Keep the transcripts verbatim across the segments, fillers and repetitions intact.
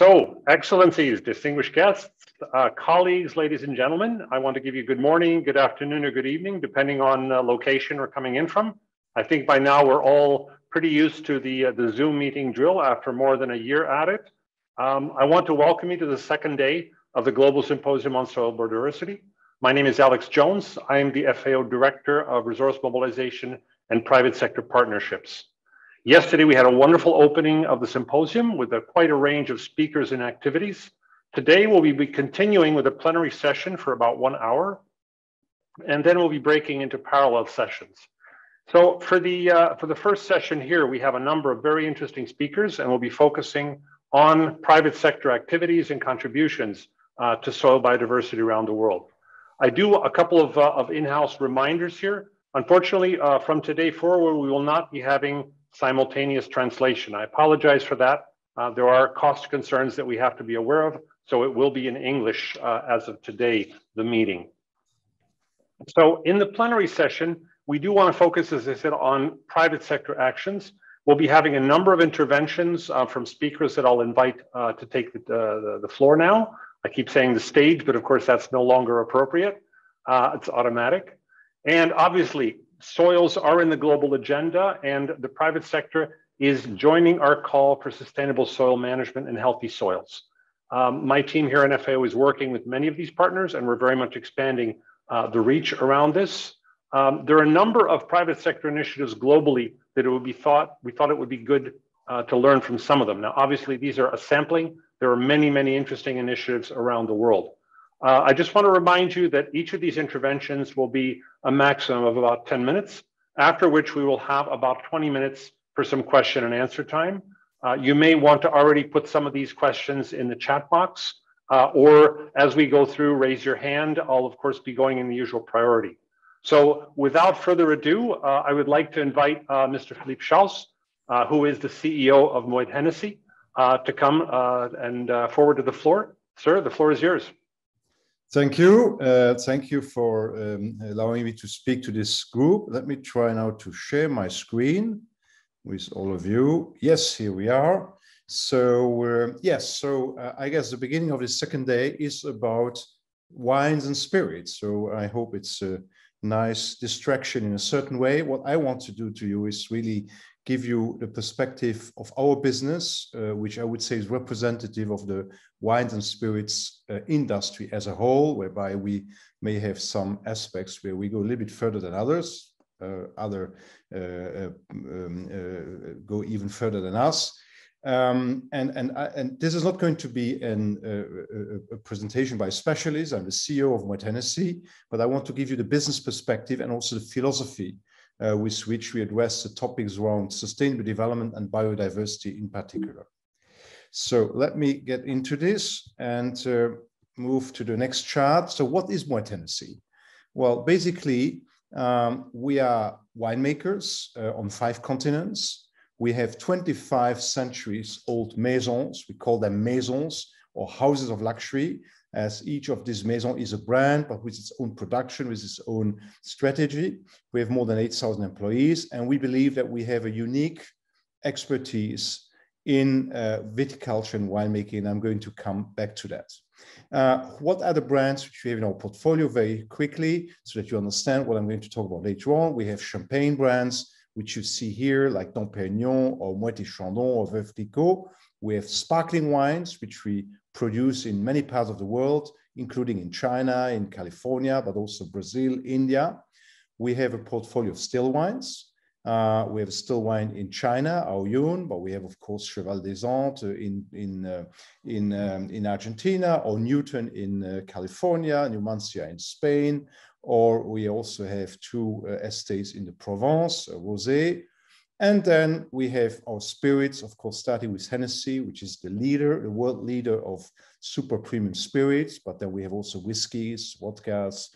So, Excellencies, distinguished guests, uh, colleagues, ladies and gentlemen, I want to give you good morning, good afternoon, or good evening, depending on uh, location we're coming in from. I think by now we're all pretty used to the, uh, the Zoom meeting drill after more than a year at it. Um, I want to welcome you to the second day of the Global Symposium on Soil Biodiversity. My name is Alex Jones. I am the F A O Director of Resource Mobilization and Private Sector Partnerships. Yesterday, we had a wonderful opening of the symposium with a, quite a range of speakers and activities. Today, we'll be continuing with a plenary session for about one hour, and then we'll be breaking into parallel sessions. So for the, uh, for the first session here, we have a number of very interesting speakers, and we'll be focusing on private sector activities and contributions uh, to soil biodiversity around the world. I do a couple of, uh, of in-house reminders here. Unfortunately, uh, from today forward, we will not be having simultaneous translation. I apologize for that. Uh, there are cost concerns that we have to be aware of, so it will be in English uh, as of today, the meeting. So in the plenary session, we do want to focus, as I said, on private sector actions. We'll be having a number of interventions uh, from speakers that I'll invite uh, to take the, uh, the floor now. I keep saying the stage, but of course that's no longer appropriate. Uh, it's automatic. And obviously, soils are in the global agenda, and the private sector is joining our call for sustainable soil management and healthy soils. Um, my team here in F A O is working with many of these partners, and we're very much expanding uh, the reach around this. Um, there are a number of private sector initiatives globally that it would be thought, we thought it would be good uh, to learn from some of them. Now, obviously, these are a sampling. There are many, many interesting initiatives around the world. Uh, I just want to remind you that each of these interventions will be a maximum of about ten minutes, after which we will have about twenty minutes for some question and answer time. Uh, you may want to already put some of these questions in the chat box, uh, or as we go through, raise your hand. I'll, of course, be going in the usual priority. So without further ado, uh, I would like to invite uh, Mister Philippe Schaus, uh, who is the C E O of Moët Hennessy, uh, to come uh, and uh, forward to the floor. Sir, the floor is yours. Thank you. Uh, thank you for um, allowing me to speak to this group. Let me try now to share my screen with all of you. Yes, here we are. So uh, yes, so uh, I guess the beginning of the second day is about wines and spirits. So I hope it's a nice distraction in a certain way. What I want to do to you is really give you the perspective of our business, uh, which I would say is representative of the wines and spirits uh, industry as a whole, whereby we may have some aspects where we go a little bit further than others, uh, other uh, uh, um, uh, go even further than us. Um, and, and, and this is not going to be an, uh, a presentation by specialists. I'm the C E O of Moët Hennessy, but I want to give you the business perspective and also the philosophy Uh, with which we address the topics around sustainable development and biodiversity in particular. So let me get into this and uh, move to the next chart. So what is Moët Hennessy? Well, basically, um, we are winemakers uh, on five continents. We have twenty-five centuries old maisons. We call them maisons or houses of luxury, as each of these maisons is a brand, but with its own production, with its own strategy. We have more than eight thousand employees, and we believe that we have a unique expertise in uh, viticulture and winemaking, and I'm going to come back to that. Uh, what are the brands which we have in our portfolio very quickly, so that you understand what I'm going to talk about later on. We have champagne brands, which you see here, like Dom Pérignon or Moët et Chandon or Veuve Clicquot. We have sparkling wines, which we produce in many parts of the world, including in China, in California, but also Brazil, India. We have a portfolio of still wines. Uh, we have a still wine in China, Aoyun, but we have, of course, Cheval des Estes in, in, uh, in, um, in Argentina, or Newton in uh, California, Numancia in Spain, or we also have two uh, estates in the Provence, uh, Rosé. And then we have our spirits, of course, starting with Hennessy, which is the leader, the world leader of super premium spirits. But then we have also whiskeys, vodkas,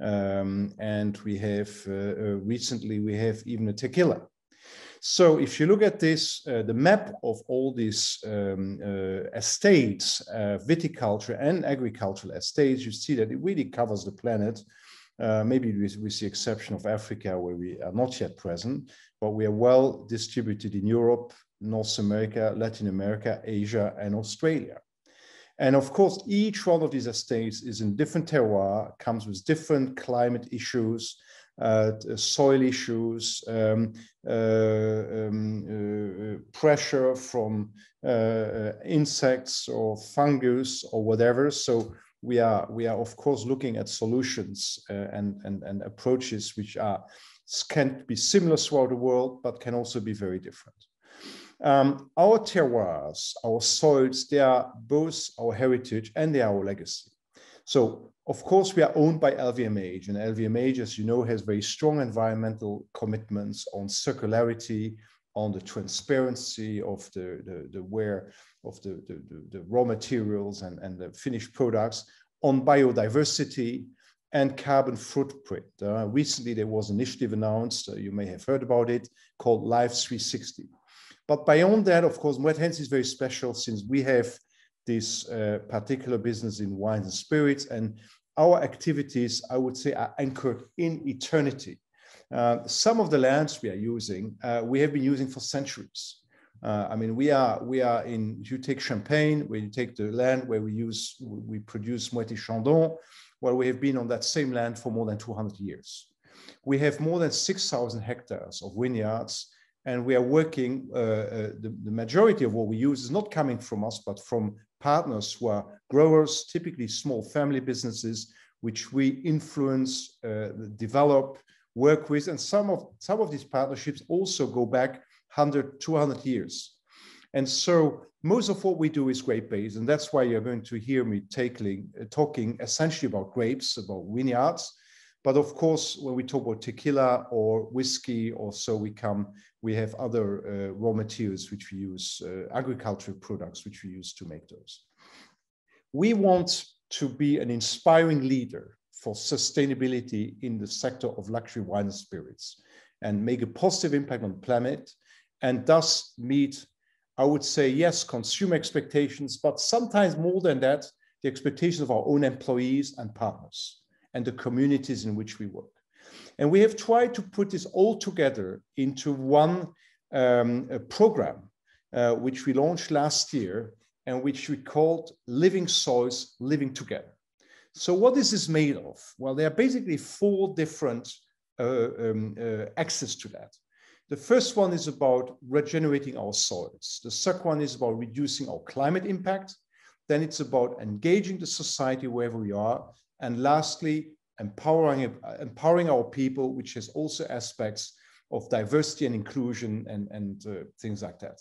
um, and we have uh, uh, recently we have even a tequila. So if you look at this, uh, the map of all these um, uh, estates, uh, viticulture and agricultural estates, you see that it really covers the planet. Uh, maybe with, with the exception of Africa, where we are not yet present, but we are well distributed in Europe, North America, Latin America, Asia, and Australia. And of course, each one of these estates is in different terroir, comes with different climate issues, uh, soil issues, um, uh, um, uh, pressure from uh, insects or fungus or whatever. So we are, we are of course, looking at solutions uh, and, and, and approaches which are, can be similar throughout the world, but can also be very different. Um, our terroirs, our soils, they are both our heritage and they are our legacy. So, of course, we are owned by L V M H, and L V M H, as you know, has very strong environmental commitments on circularity, on the transparency of the, the, the wear of the, the, the raw materials and, and the finished products, on biodiversity and carbon footprint. Uh, recently, there was an initiative announced, uh, you may have heard about it, called Life three sixty. But beyond that, of course, Moët Hennessy is very special since we have this uh, particular business in wines and spirits, and our activities, I would say, are anchored in eternity. Uh, some of the lands we are using, uh, we have been using for centuries. Uh, I mean, we are, we are in, you take Champagne, where you take the land where we use, we produce Moët et Chandon, well, we have been on that same land for more than two hundred years. We have more than six thousand hectares of vineyards, and we are working, uh, uh, the, the majority of what we use is not coming from us, but from partners who are growers, typically small family businesses, which we influence, uh, develop, work with. And some of, some of these partnerships also go back one hundred, two hundred years. And so most of what we do is grape-based, and that's why you're going to hear me taking, uh, talking essentially about grapes, about vineyards. But of course, when we talk about tequila or whiskey or so, we come, we have other uh, raw materials which we use, uh, agricultural products which we use to make those. We want to be an inspiring leader for sustainability in the sector of luxury wine and spirits, and make a positive impact on the planet, and thus meet, I would say, yes, consumer expectations, but sometimes more than that, the expectations of our own employees and partners and the communities in which we work. And we have tried to put this all together into one um, program, uh, which we launched last year and which we called Living Soils, Living Together. So what is this made of? Well, there are basically four different uh, um, uh, axes to that. The first one is about regenerating our soils. The second one is about reducing our climate impact. Then it's about engaging the society wherever we are. And lastly, empowering, empowering our people, which has also aspects of diversity and inclusion and, and uh, things like that.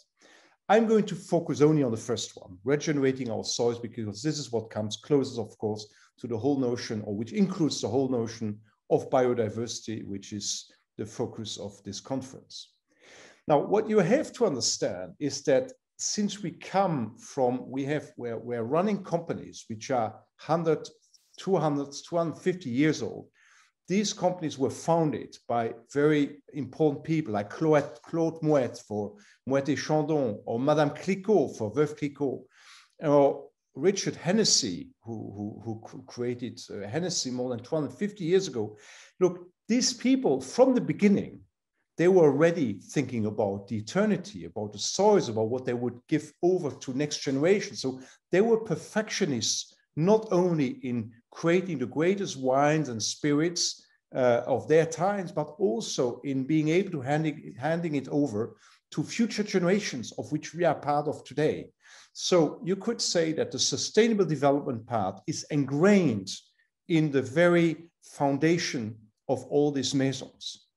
I'm going to focus only on the first one, regenerating our soils, because this is what comes closest, of course, to the whole notion, or which includes the whole notion of biodiversity, which is the focus of this conference. Now, what you have to understand is that since we come from, we have, we're, we're running companies which are one hundred, two hundred, two hundred fifty years old. These companies were founded by very important people like Claude, Claude Moët for Moët et Chandon, or Madame Clicquot for Veuve Clicquot, or Richard Hennessy, who, who, who created uh, Hennessy more than two hundred fifty years ago. Look, these people from the beginning, they were already thinking about the eternity, about the soils, about what they would give over to next generation. So they were perfectionists, not only in creating the greatest wines and spirits uh, of their times, but also in being able to hand it, handing it over to future generations of which we are part of today. So you could say that the sustainable development part is ingrained in the very foundation of all these maisons.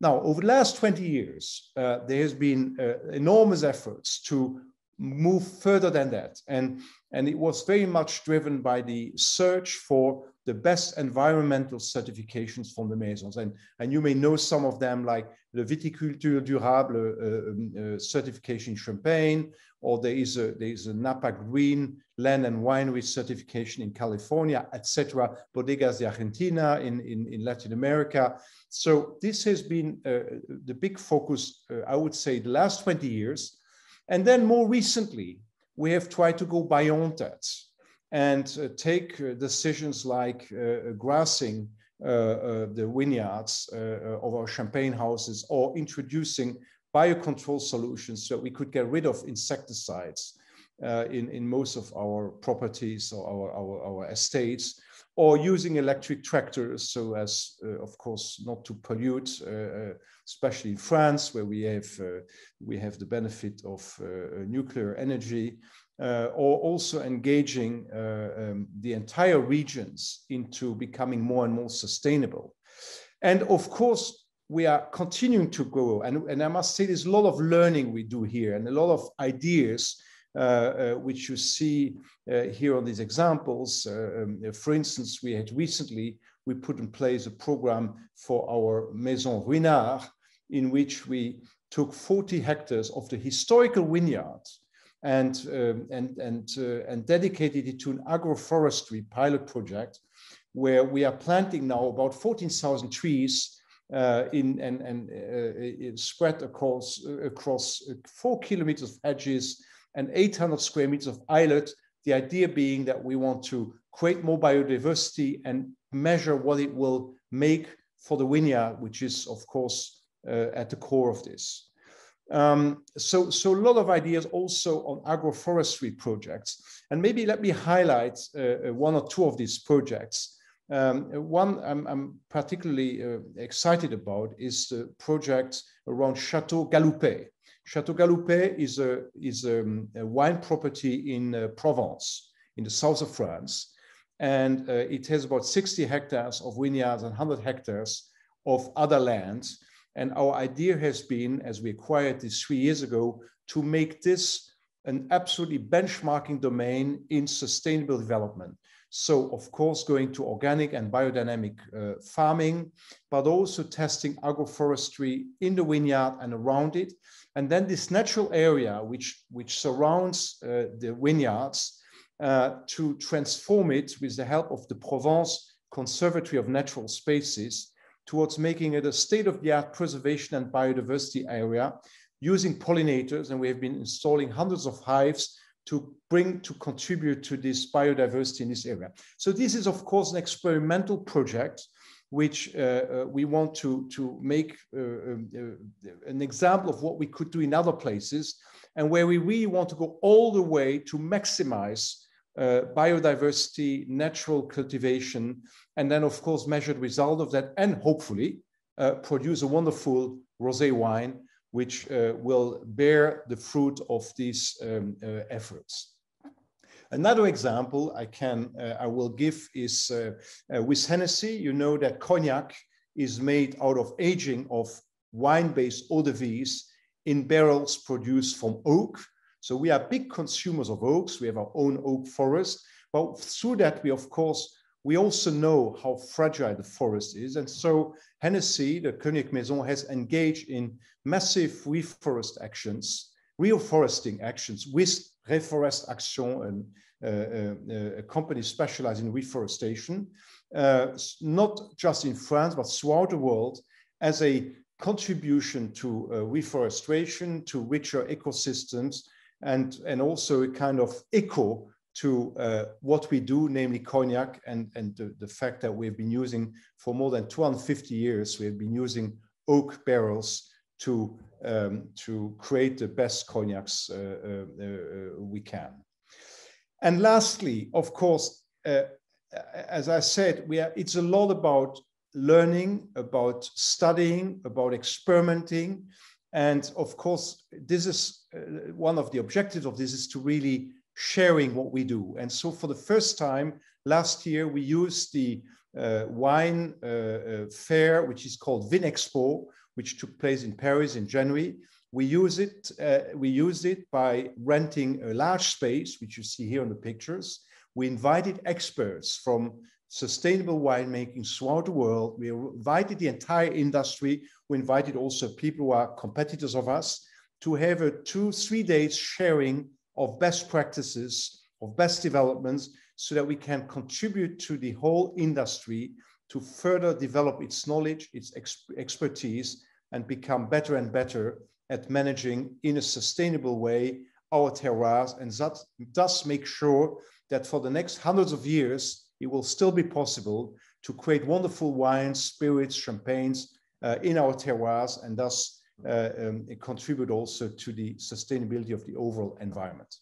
Now, over the last twenty years, uh, there has been uh, enormous efforts to move further than that. And, and it was very much driven by the search for the best environmental certifications from the maisons. And, and you may know some of them, like the Viticulture Durable uh, uh, certification in Champagne, or there is, a, there is a Napa Green Land and Winery certification in California, et cetera, Bodegas de Argentina in, in, in Latin America. So this has been uh, the big focus, uh, I would say, the last twenty years. And then more recently, we have tried to go beyond that and uh, take uh, decisions like uh, grassing uh, uh, the vineyards uh, of our Champagne houses, or introducing biocontrol solutions so we could get rid of insecticides, uh, in, in most of our properties or our, our, our estates, or using electric tractors so as, uh, of course, not to pollute, uh, especially in France, where we have, uh, we have the benefit of uh, nuclear energy, uh, or also engaging uh, um, the entire regions into becoming more and more sustainable. And of course, we are continuing to grow. And, and I must say, there's a lot of learning we do here and a lot of ideas uh, uh, which you see uh, here on these examples. Uh, um, for instance, we had recently, we put in place a program for our Maison Ruinard, in which we took forty hectares of the historical vineyard and, um, and, and, uh, and dedicated it to an agroforestry pilot project, where we are planting now about fourteen thousand trees Uh, in and, and uh, spread across uh, across four kilometers of hedges and eight hundred square meters of islet. The idea being that we want to create more biodiversity and measure what it will make for the vineyard, which is of course uh, at the core of this. Um, so, so a lot of ideas also on agroforestry projects, and maybe let me highlight uh, one or two of these projects. Um, one I'm, I'm particularly uh, excited about is the project around Château Galoupé. Château Galoupé is a, is a, a wine property in uh, Provence, in the south of France. And uh, it has about sixty hectares of vineyards and one hundred hectares of other land. And our idea has been, as we acquired this three years ago, to make this an absolutely benchmarking domain in sustainable development. So, of course, going to organic and biodynamic uh, farming, but also testing agroforestry in the vineyard and around it. And then this natural area, which, which surrounds uh, the vineyards, uh, to transform it with the help of the Provence Conservatory of Natural Spaces towards making it a state-of-the-art preservation and biodiversity area using pollinators. And we have been installing hundreds of hives to bring, to contribute to this biodiversity in this area. So this is, of course, an experimental project, which uh, uh, we want to, to make uh, uh, an example of what we could do in other places, and where we really want to go all the way to maximize uh, biodiversity, natural cultivation, and then, of course, measure the result of that, and hopefully uh, produce a wonderful rosé wine, which uh, will bear the fruit of these um, uh, efforts. Another example I can, uh, I will give is uh, uh, with Hennessy. You know that cognac is made out of aging of wine-based eau de vies in barrels produced from oak. So we are big consumers of oaks. We have our own oak forest, but through that we, of course, we also know how fragile the forest is. And so Hennessy, the Cognac Maison, has engaged in massive reforest actions, reforesting actions with Reforest Action, and uh, uh, a company specialized in reforestation, uh, not just in France, but throughout the world, as a contribution to uh, reforestation, to richer ecosystems, and, and also a kind of eco to uh, what we do, namely cognac, and, and the, the fact that we've been using, for more than two hundred fifty years, we've been using oak barrels to, um, to create the best cognacs uh, uh, uh, we can. And lastly, of course, uh, as I said, we are, it's a lot about learning, about studying, about experimenting. And of course, this is uh, one of the objectives of this is to really sharing what we do. And so for the first time last year, we used the uh, wine uh, uh, fair, which is called VinExpo, which took place in Paris in January. We use it, uh, we used it by renting a large space, which you see here on the pictures. We invited experts from sustainable winemaking throughout the world. We invited the entire industry. We invited also people who are competitors of us to have a two, three days sharing of best practices, of best developments, so that we can contribute to the whole industry to further develop its knowledge, its ex expertise, and become better and better at managing in a sustainable way our terroirs, and that thus make sure that for the next hundreds of years, it will still be possible to create wonderful wines, spirits, champagnes uh, in our terroirs, and thus Uh, um, it contribute also to the sustainability of the overall environment.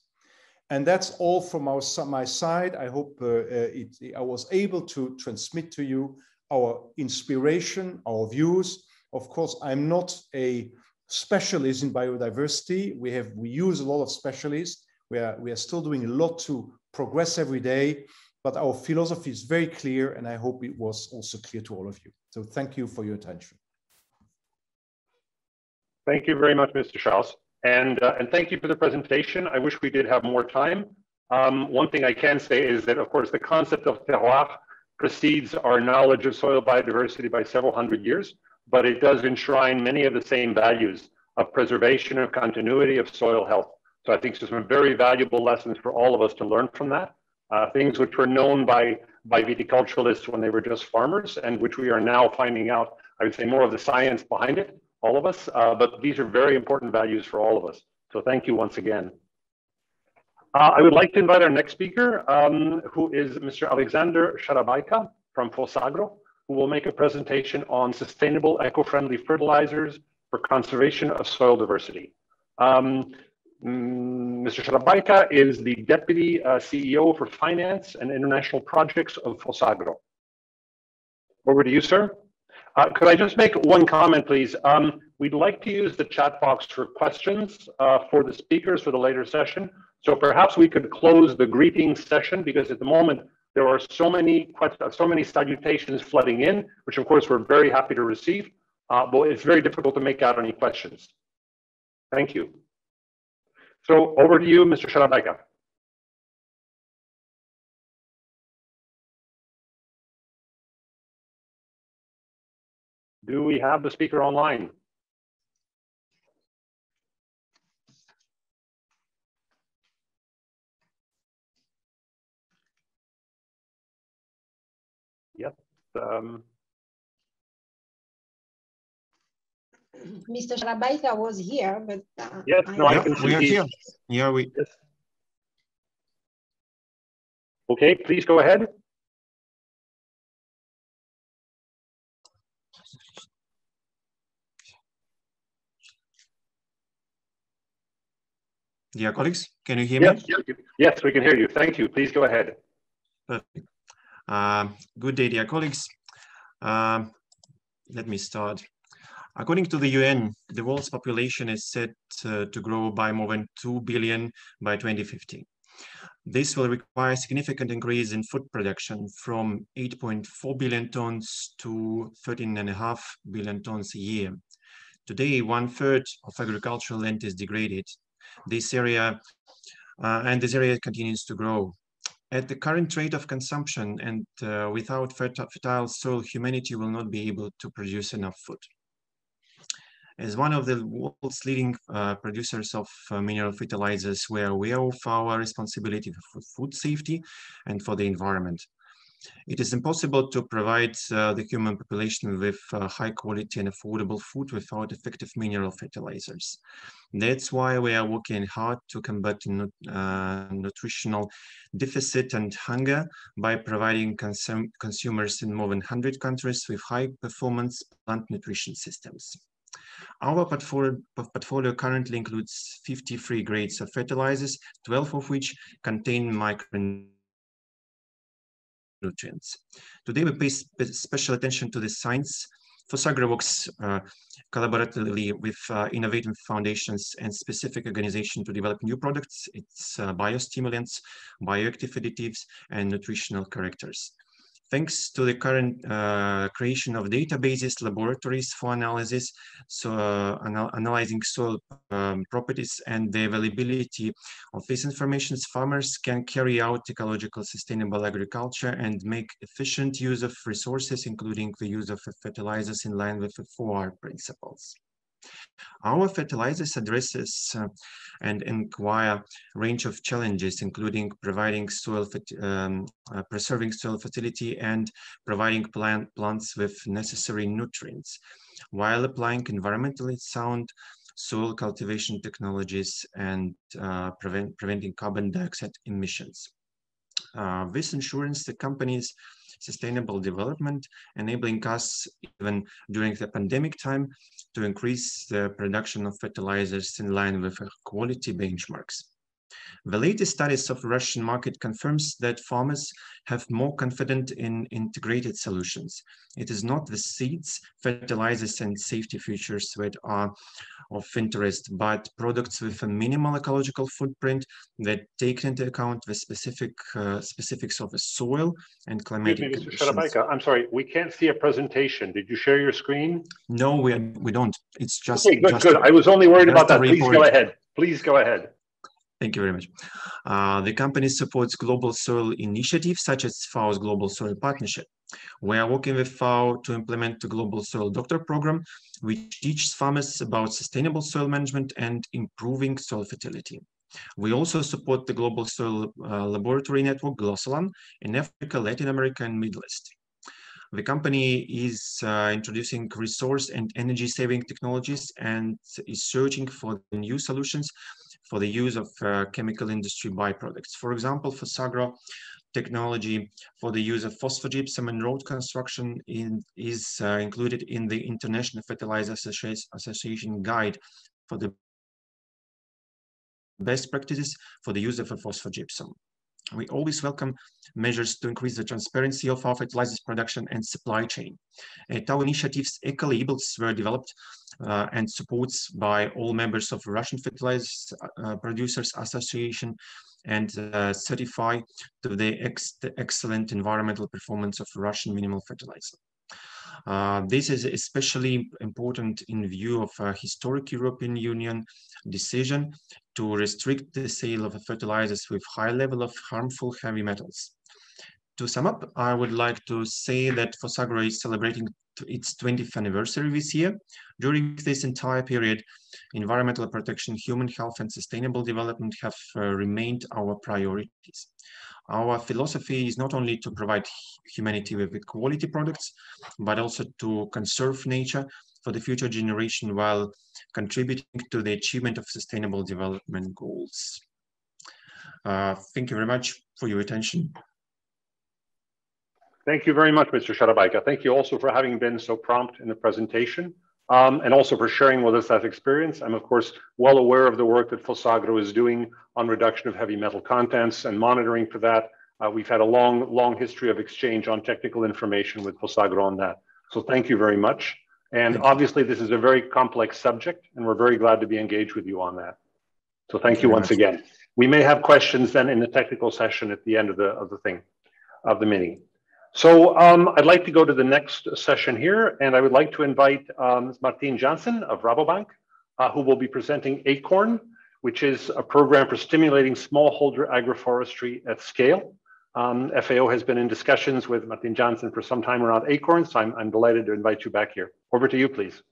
And that's all from our, my side. I hope uh, it, I was able to transmit to you our inspiration, our views. Of course, I'm not a specialist in biodiversity. We have, we use a lot of specialists. We are, we are still doing a lot to progress every day, but our philosophy is very clear, and I hope it was also clear to all of you. So thank you for your attention. Thank you very much, Mister Schaus. And, uh, and thank you for the presentation. I wish we did have more time. Um, one thing I can say is that, of course, the concept of terroir precedes our knowledge of soil biodiversity by several hundred years, but it does enshrine many of the same values of preservation, of continuity, of soil health. So I think there's some very valuable lessons for all of us to learn from that. Uh, things which were known by, by viticulturalists when they were just farmers, and which we are now finding out, I would say, more of the science behind it, all of us, uh, but these are very important values for all of us. So thank you once again. Uh, I would like to invite our next speaker, um, who is Mister Alexander Sharabaika from PhosAgro, who will make a presentation on sustainable eco-friendly fertilizers for conservation of soil diversity. Um, Mister Sharabaika is the Deputy uh, C E O for Finance and International Projects of PhosAgro. Over to you, sir. Uh, could I just make one comment, please? Um, we'd like to use the chat box for questions uh, for the speakers for the later session. So perhaps we could close the greeting session, because at the moment there are so many so many salutations flooding in, which of course we're very happy to receive, uh, but it's very difficult to make out any questions. Thank you. So over to you, Mister Sharabaika. Do we have the speaker online? Yep. Um. Mister Sharabaika was here, but uh, yes, no, I, I can see. Are here. Yeah, we. Yes. Okay, please go ahead. Dear colleagues, can you hear yes, me? Yes, we can hear you. Thank you. Please go ahead. Perfect. Uh, good day, dear colleagues. Uh, let me start. According to the U N, the world's population is set uh, to grow by more than two billion by twenty fifty. This will require a significant increase in food production from eight point four billion tons to thirteen point five billion tons a year. Today, one third of agricultural land is degraded. This area uh, and this area continues to grow. At the current rate of consumption and uh, without fertile soil, humanity will not be able to produce enough food. As one of the world's leading uh, producers of uh, mineral fertilizers, we are aware of our responsibility for food safety and for the environment. It is impossible to provide uh, the human population with uh, high quality and affordable food without effective mineral fertilizers. That's why we are working hard to combat nut uh, nutritional deficit and hunger by providing consum consumers in more than one hundred countries with high performance plant nutrition systems. Our portfolio currently includes fifty-three grades of fertilizers, twelve of which contain micronutrients. Nutrients. Today, we pay special attention to the science. PhosAgro works uh, collaboratively with uh, innovative foundations and specific organizations to develop new products, its uh, biostimulants, bioactive additives, and nutritional correctors. Thanks to the current uh, creation of databases, laboratories for analysis, so uh, anal analyzing soil um, properties and the availability of this information, farmers can carry out ecological sustainable agriculture and make efficient use of resources, including the use of fertilizers in line with the four R principles. Our fertilizers addresses uh, and inquire a range of challenges, including providing soil, um, uh, preserving soil fertility and providing plant plants with necessary nutrients, while applying environmentally sound soil cultivation technologies and uh, prevent, preventing carbon dioxide emissions. Uh, this ensures the companies sustainable development, enabling us, even during the pandemic time, to increase the production of fertilizers in line with quality benchmarks. The latest studies of the Russian market confirms that farmers have more confidence in integrated solutions. It is not the seeds, fertilizers, and safety features that are of interest, but products with a minimal ecological footprint that take into account the specific uh, specifics of the soil and climatic Mister conditions. Sharabaika, I'm sorry, we can't see a presentation. Did you share your screen? No, we, we don't. It's just... Okay, good, just good. A, I was only worried about that. Please go ahead. Please go ahead. Thank you very much. Uh, the company supports global soil initiatives such as FAO's Global Soil Partnership. We are working with FAO to implement the Global Soil Doctor program, which teaches farmers about sustainable soil management and improving soil fertility. We also support the Global Soil uh, Laboratory Network, GLOSOLAN, in Africa, Latin America, and Middle East. The company is uh, introducing resource and energy-saving technologies and is searching for new solutions for the use of uh, chemical industry byproducts. For example, PhosAgro technology for the use of phosphogypsum and road construction in, is uh, included in the International Fertilizer Association Guide for the best practices for the use of a phosphogypsum. We always welcome measures to increase the transparency of our fertilizers production and supply chain. At our initiatives, eco-labels were developed uh, and supports by all members of the Russian Fertilizers uh, Producers Association and uh, certify to the, ex the excellent environmental performance of Russian minimal fertilizer. Uh, this is especially important in view of a historic European Union decision to restrict the sale of fertilizers with high level of harmful heavy metals. To sum up, I would like to say that PhosAgro is celebrating its twentieth anniversary this year. During this entire period, environmental protection, human health, and sustainable development have uh, remained our priorities. Our philosophy is not only to provide humanity with quality products, but also to conserve nature for the future generation while contributing to the achievement of sustainable development goals. Uh, thank you very much for your attention. Thank you very much, Mister Sharabaika. Thank you also for having been so prompt in the presentation um, and also for sharing with us that experience. I'm, of course, well aware of the work that PhosAgro is doing on reduction of heavy metal contents and monitoring for that. Uh, we've had a long, long history of exchange on technical information with PhosAgro on that. So thank you very much. And obviously, this is a very complex subject, and we're very glad to be engaged with you on that. So thank you once again. We may have questions then in the technical session at the end of the, of the thing, of the meeting. So um, I'd like to go to the next session here, and I would like to invite um, Martin Johnson of Rabobank, uh, who will be presenting ACORN, which is a program for stimulating smallholder agroforestry at scale. Um, F A O has been in discussions with Martin Johnson for some time around ACORN, so I'm, I'm delighted to invite you back here. Over to you, please.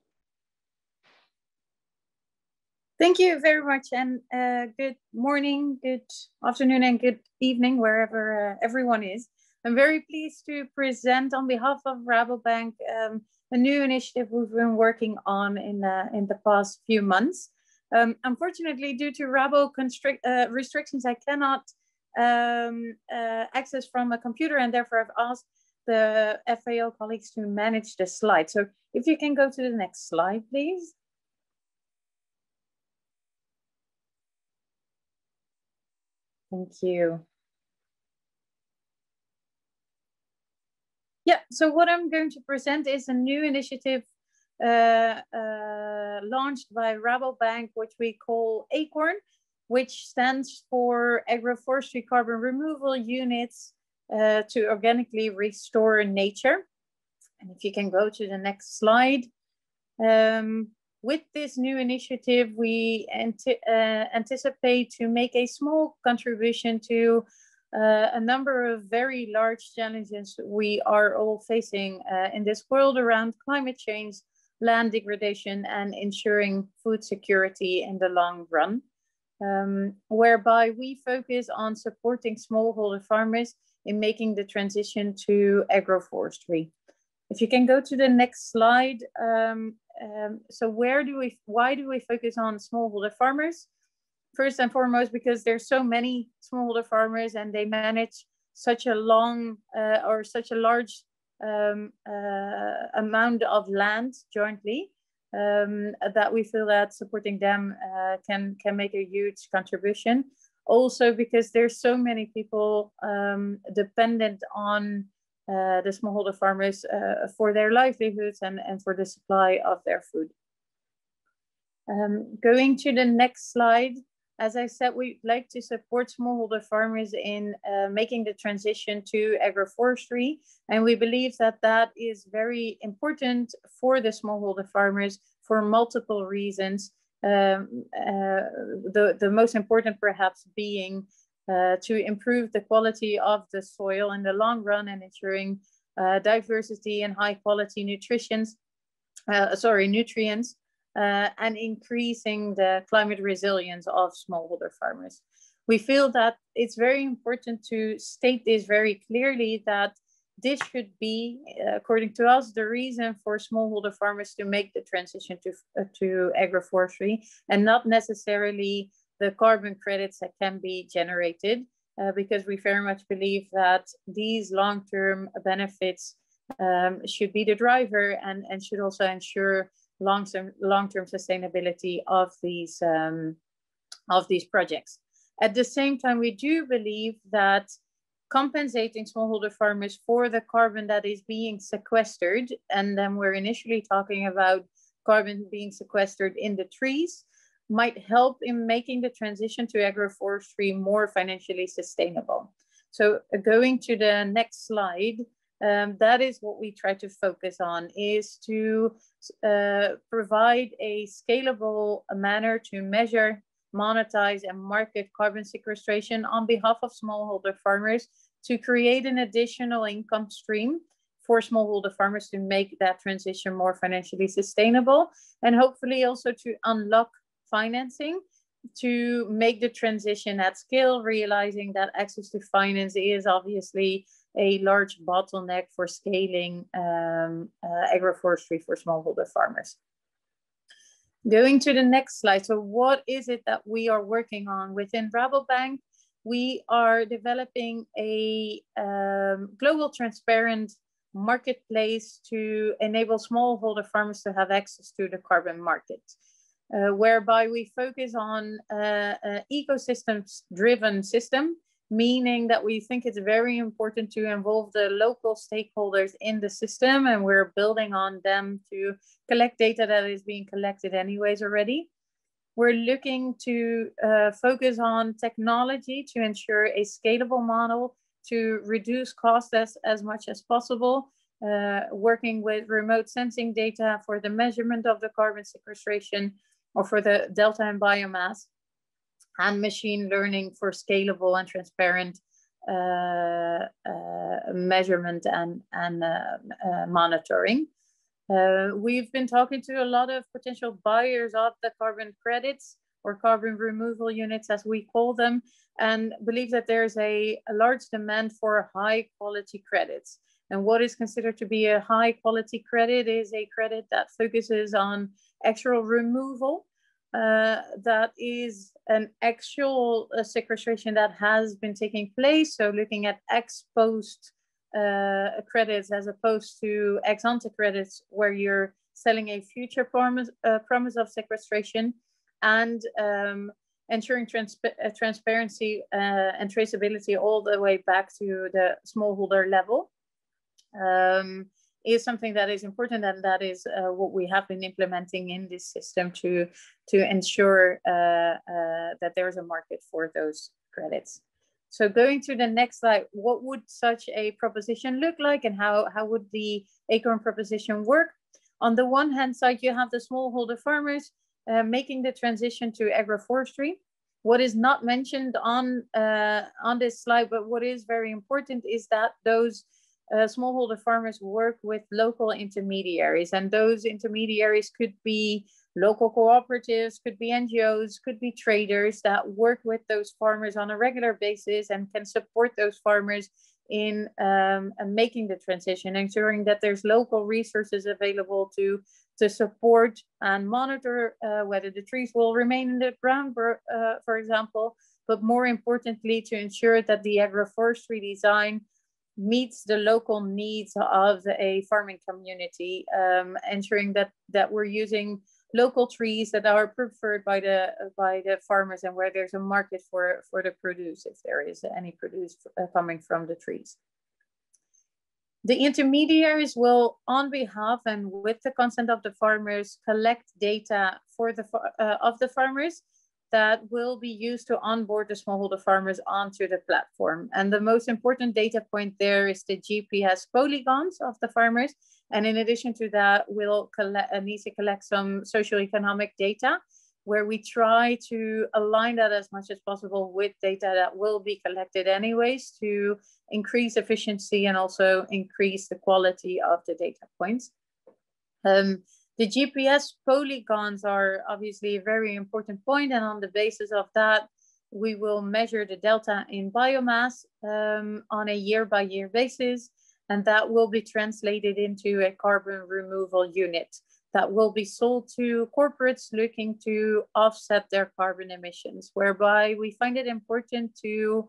Thank you very much, and uh, good morning, good afternoon, and good evening, wherever uh, everyone is. I'm very pleased to present on behalf of Rabobank um, a new initiative we've been working on in, uh, in the past few months. Um, unfortunately, due to Rabo constrict, uh, restrictions, I cannot um, uh, access from a computer, and therefore I've asked the F A O colleagues to manage the slide. So if you can go to the next slide, please. Thank you. Yeah, so what I'm going to present is a new initiative uh, uh, launched by Rabobank, which we call ACORN, which stands for Agroforestry Carbon Removal Units uh, to Organically Restore Nature. And if you can go to the next slide. Um, with this new initiative, we anti uh, anticipate to make a small contribution to Uh, a number of very large challenges we are all facing uh, in this world around climate change, land degradation, and ensuring food security in the long run, um, whereby we focus on supporting smallholder farmers in making the transition to agroforestry. If you can go to the next slide. Um, um, so where do we, why do we focus on smallholder farmers? First and foremost, because there's so many smallholder farmers and they manage such a long uh, or such a large um, uh, amount of land jointly um, that we feel that supporting them uh, can, can make a huge contribution. also because there's so many people um, dependent on uh, the smallholder farmers uh, for their livelihoods and, and for the supply of their food. Um, going to the next slide, as I said, we'd like to support smallholder farmers in uh, making the transition to agroforestry. And we believe that that is very important for the smallholder farmers for multiple reasons. Um, uh, the, the most important perhaps being uh, to improve the quality of the soil in the long run and ensuring uh, diversity and high quality nutrients, uh, sorry, nutrients uh, and increasing the climate resilience of smallholder farmers. We feel that it's very important to state this very clearly, that this should be, according to us, the reason for smallholder farmers to make the transition to, uh, to agroforestry, and not necessarily the carbon credits that can be generated, uh, because we very much believe that these long-term benefits um, should be the driver and, and should also ensure long-term long-term sustainability of these, um, of these projects. At the same time, we do believe that compensating smallholder farmers for the carbon that is being sequestered, and then we're initially talking about carbon being sequestered in the trees, might help in making the transition to agroforestry more financially sustainable. So going to the next slide, um, that is what we try to focus on, is to uh, provide a scalable manner to measure, monetize and market carbon sequestration on behalf of smallholder farmers to create an additional income stream for smallholder farmers to make that transition more financially sustainable, and hopefully also to unlock financing to make the transition at scale, realizing that access to finance is obviously a large bottleneck for scaling um, uh, agroforestry for smallholder farmers. Going to the next slide. So what is it that we are working on within Rabobank? We are developing a um, global transparent marketplace to enable smallholder farmers to have access to the carbon market, uh, whereby we focus on uh, uh, ecosystems driven system, meaning that we think it's very important to involve the local stakeholders in the system, and we're building on them to collect data that is being collected anyways already. We're looking to uh, focus on technology to ensure a scalable model to reduce costs as, as much as possible, uh, working with remote sensing data for the measurement of the carbon sequestration or for the delta and biomass, and machine learning for scalable and transparent uh, uh, measurement and, and uh, uh, monitoring. Uh, we've been talking to a lot of potential buyers of the carbon credits or carbon removal units, as we call them, and believe that there's a, a large demand for high quality credits. And what is considered to be a high quality credit is a credit that focuses on actual removal, Uh, that is an actual uh, sequestration that has been taking place. So looking at ex post uh, credits as opposed to ex ante credits, where you're selling a future promise, uh, promise of sequestration, and um, ensuring trans uh, transparency uh, and traceability all the way back to the smallholder level. Um, is something that is important, and that is uh, what we have been implementing in this system to, to ensure uh, uh, that there is a market for those credits. So going to the next slide, what would such a proposition look like, and how, how would the ACORN proposition work? On the one hand side, you have the smallholder farmers uh, making the transition to agroforestry. What is not mentioned on, uh, on this slide, but what is very important, is that those Uh, smallholder farmers work with local intermediaries, and those intermediaries could be local cooperatives, could be N G Os, could be traders that work with those farmers on a regular basis and can support those farmers in um, making the transition, ensuring that there's local resources available to, to support and monitor uh, whether the trees will remain in the ground, for, uh, for example, but more importantly, to ensure that the agroforestry design meets the local needs of a farming community, um, ensuring that, that we're using local trees that are preferred by the by the farmers and where there's a market for for the produce, if there is any produce coming from the trees. The intermediaries will, on behalf and with the consent of the farmers, collect data for the uh, of the farmers that will be used to onboard the smallholder farmers onto the platform. And the most important data point there is the G P S polygons of the farmers. And in addition to that, we'll collect, uh, need to collect some socioeconomic data, where we try to align that as much as possible with data that will be collected anyways to increase efficiency and also increase the quality of the data points. Um, the G P S polygons are obviously a very important point, and on the basis of that, we will measure the delta in biomass um, on a year-by-year basis, and that will be translated into a carbon removal unit that will be sold to corporates looking to offset their carbon emissions, whereby we find it important to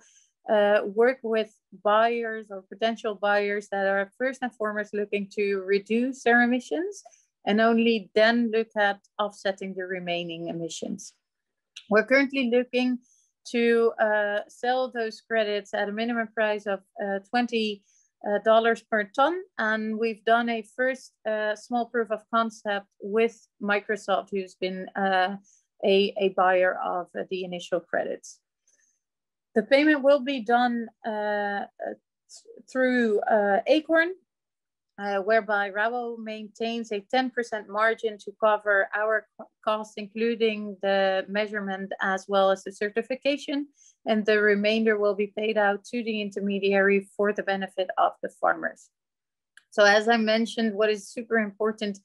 uh, work with buyers or potential buyers that are first and foremost looking to reduce their emissions, and only then look at offsetting the remaining emissions. We're currently looking to uh, sell those credits at a minimum price of uh, twenty dollars Uh, dollars per ton, and we've done a first uh, small proof of concept with Microsoft, who's been uh, a, a buyer of uh, the initial credits. The payment will be done uh, through uh, ACORN, uh, whereby Rabo maintains a ten percent margin to cover our costs, including the measurement as well as the certification, and the remainder will be paid out to the intermediary for the benefit of the farmers. So as I mentioned, what is super important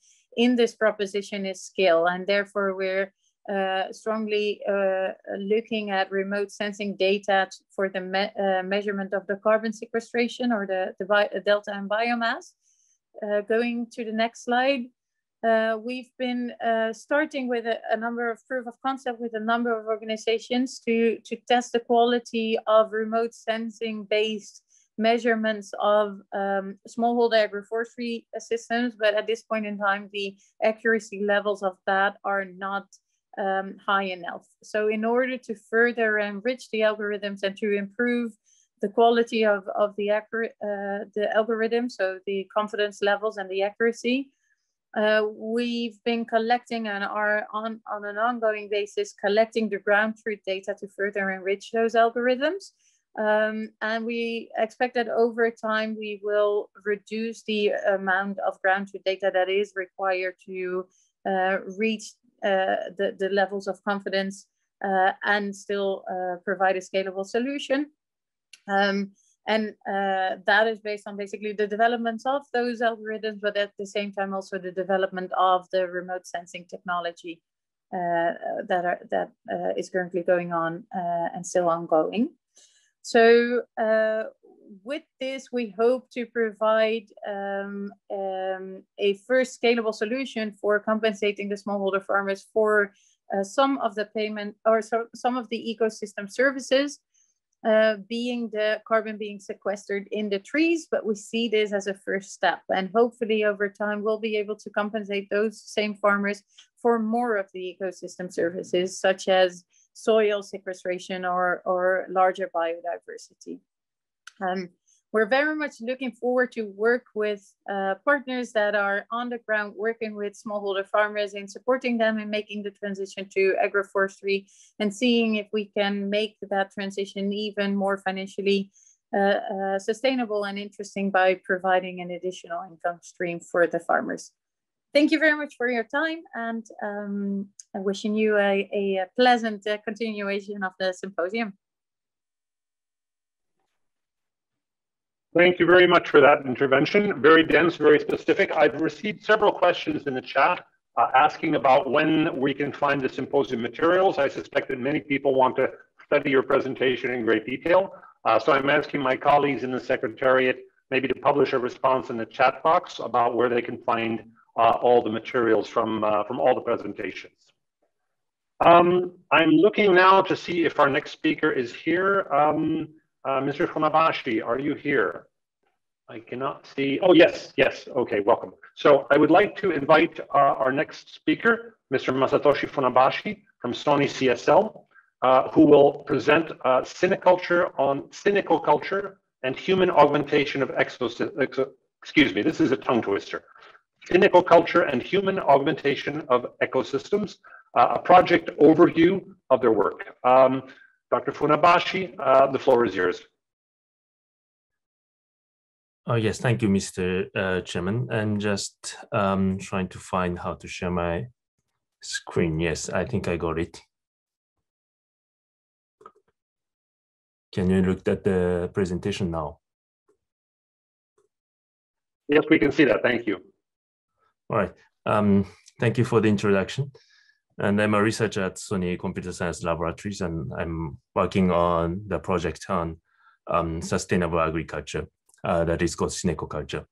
in this proposition is scale, and therefore we're uh, strongly uh, looking at remote sensing data for the me uh, measurement of the carbon sequestration or the, the bi delta and biomass. Uh, going to the next slide. Uh, we've been uh, starting with a, a number of proof of concept with a number of organizations to, to test the quality of remote sensing based measurements of um, smallholder agroforestry systems. But at this point in time, the accuracy levels of that are not um, high enough. So in order to further enrich the algorithms and to improve the quality of, of the, uh, the algorithm, so the confidence levels and the accuracy, Uh, we've been collecting and are on, on an ongoing basis collecting the ground truth data to further enrich those algorithms. Um, and we expect that over time, we will reduce the amount of ground truth data that is required to uh, reach uh, the, the levels of confidence uh, and still uh, provide a scalable solution. Um, And uh, that is based on basically the developments of those algorithms, but at the same time also the development of the remote sensing technology uh, that, are, that uh, is currently going on uh, and still ongoing. So uh, with this, we hope to provide um, um, a first scalable solution for compensating the smallholder farmers for uh, some of the payment or so, some of the ecosystem services, Uh, being the carbon being sequestered in the trees, but we see this as a first step. And hopefully over time, we'll be able to compensate those same farmers for more of the ecosystem services, such as soil sequestration or, or larger biodiversity. Um, we're very much looking forward to work with uh, partners that are on the ground working with smallholder farmers and supporting them in making the transition to agroforestry, and seeing if we can make that transition even more financially uh, uh, sustainable and interesting by providing an additional income stream for the farmers. Thank you very much for your time, and um, I'm wishing you a, a pleasant uh, continuation of the symposium. Thank you very much for that intervention. Very dense, very specific. I've received several questions in the chat uh, asking about when we can find the symposium materials. I suspect that many people want to study your presentation in great detail. Uh, so I'm asking my colleagues in the Secretariat maybe to publish a response in the chat box about where they can find uh, all the materials from, uh, from all the presentations. Um, I'm looking now to see if our next speaker is here. Um, Uh, Mister Funabashi, are you here? I cannot see. Oh, yes, yes. Okay, welcome. So I would like to invite our, our next speaker, Mister Masatoshi Funabashi from Sony C S L, uh, who will present uh, Synecoculture on Synecoculture and Human Augmentation of Exosy Exo Excuse me, this is a tongue twister. Synecoculture and Human Augmentation of Ecosystems, uh, a project overview of their work. Um, Doctor Funabashi, uh, the floor is yours. Oh, yes, thank you, Mister Uh, Chairman. I'm just um, trying to find how to share my screen. Yes, I think I got it. Can you look at the presentation now? Yes, we can see that. Thank you. All right. Um, thank you for the introduction. And I'm a researcher at Sony Computer Science Laboratories, and I'm working on the project on um, sustainable agriculture. Uh, that is called Synecoculture.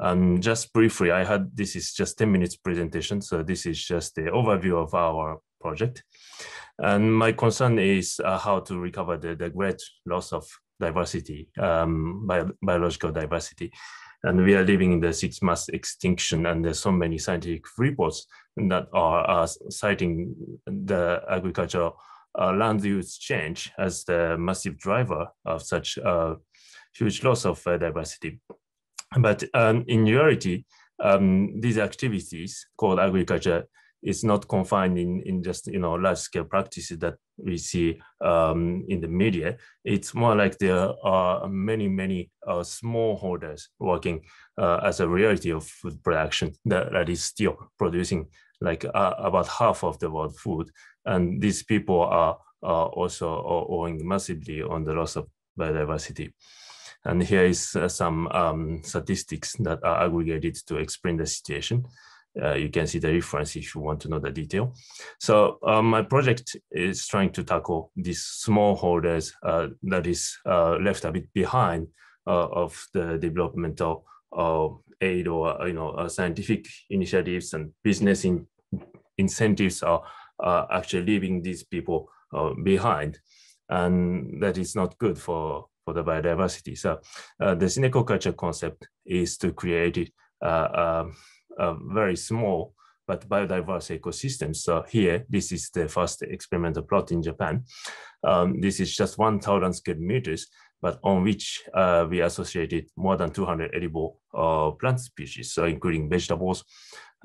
Um, just briefly, I had, this is just ten minutes presentation. So this is just the overview of our project. And my concern is uh, how to recover the, the great loss of diversity, um, bio biological diversity. And we are living in the sixth mass extinction, and there's so many scientific reports that are uh, citing the agricultural uh, land use change as the massive driver of such uh, huge loss of uh, diversity. But um, in reality, um, these activities called agriculture is not confined in, in just you know large scale practices that we see um, in the media. It's more like there are many, many uh, smallholders working uh, as a reality of food production that, that is still producing like uh, about half of the world food. And these people are, are also owing massively on the loss of biodiversity. And here is uh, some um, statistics that are aggregated to explain the situation. Uh, you can see the reference if you want to know the detail. So um, my project is trying to tackle these smallholders uh, that is uh, left a bit behind uh, of the developmental uh, aid or you know uh, scientific initiatives and business in incentives are uh, actually leaving these people uh, behind, and that is not good for. For the biodiversity. So uh, the Synecoculture concept is to create uh, a, a very small but biodiverse ecosystems. So here, this is the first experimental plot in Japan. Um, this is just one thousand square meters, but on which uh, we associated more than two hundred edible uh, plant species, so including vegetables,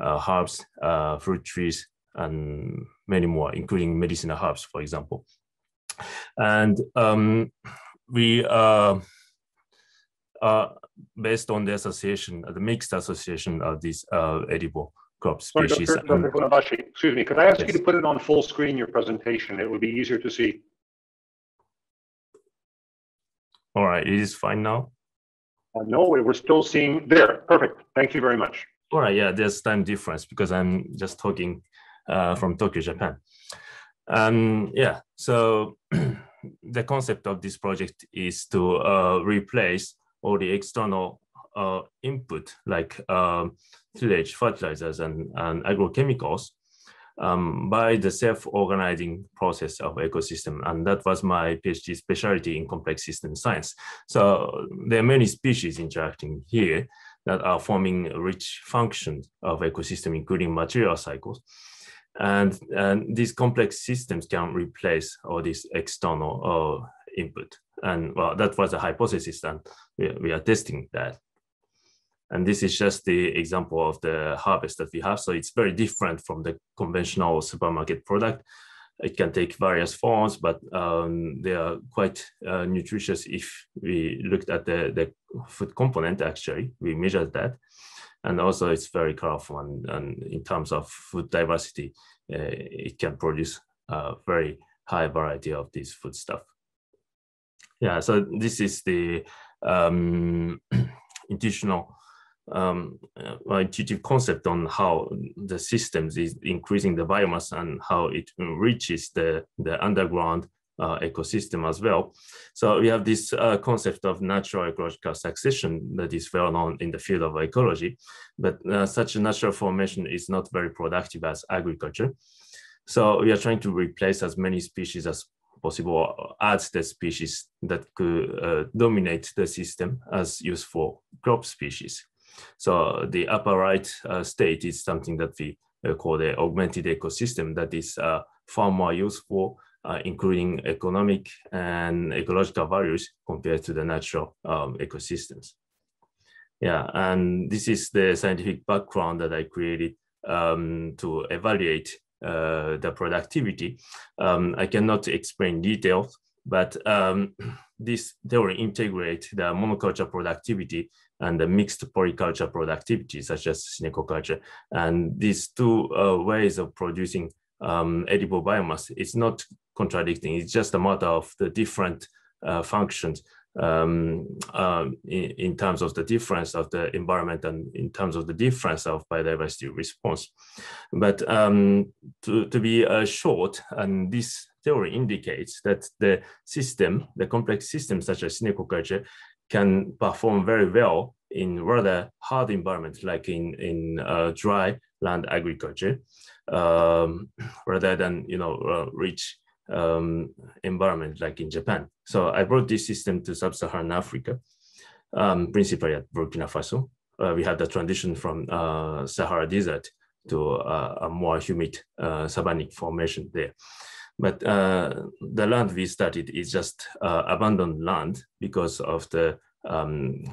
uh, herbs, uh, fruit trees, and many more, including medicinal herbs, for example. And um, we uh, are based on the association, the mixed association of these uh, edible crop species. Sorry, Doctor Funabashi, excuse me, could I ask yes. you to put it on full screen, your presentation? It would be easier to see. All right, it is fine now? Uh, no, we're still seeing there. Perfect. Thank you very much. All right, yeah, there's time difference because I'm just talking uh, from Tokyo, Japan. Um, yeah, so... The concept of this project is to uh, replace all the external uh, input like uh, tillage, fertilizers, and, and agrochemicals um, by the self-organizing process of ecosystem. And that was my PhD specialty in complex system science. So there are many species interacting here that are forming rich functions of ecosystem, including material cycles. And, and these complex systems can replace all this external uh, input. And well, that was a hypothesis, and we, we are testing that. And this is just the example of the harvest that we have. So it's very different from the conventional supermarket product. It can take various forms, but um, they are quite uh, nutritious if we looked at the, the food component, actually. We measured that. And also it's very colorful, and, and in terms of food diversity, uh, it can produce a very high variety of these foodstuff. Yeah, so this is the um, intentional, um, uh, intuitive concept on how the systems is increasing the biomass and how it reaches the, the underground Uh, ecosystem as well. So we have this uh, concept of natural ecological succession that is well known in the field of ecology, but uh, such a natural formation is not very productive as agriculture. So we are trying to replace as many species as possible as the species that could uh, dominate the system as useful crop species. So the upper right uh, state is something that we uh, call the augmented ecosystem that is uh, far more useful, uh, including economic and ecological values compared to the natural um, ecosystems. Yeah, and this is the scientific background that I created um, to evaluate uh, the productivity. Um, I cannot explain details, but um, this theory integrates the monoculture productivity and the mixed polyculture productivity, such as Synecoculture. And these two uh, ways of producing um, edible biomass, it's not contradicting, it's just a matter of the different uh, functions. Um, um, in, in terms of the difference of the environment and in terms of the difference of biodiversity response. But um, to, to be uh, short, and this theory indicates that the system, the complex system such as Synecoculture, can perform very well in rather hard environments like in, in uh, dry land agriculture, um, rather than, you know, uh, rich Um, environment like in Japan. So I brought this system to sub-Saharan Africa, um, principally at Burkina Faso. Uh, we had the transition from uh, Sahara Desert to uh, a more humid uh, savannic formation there. But uh, the land we studied is just uh, abandoned land because of the um,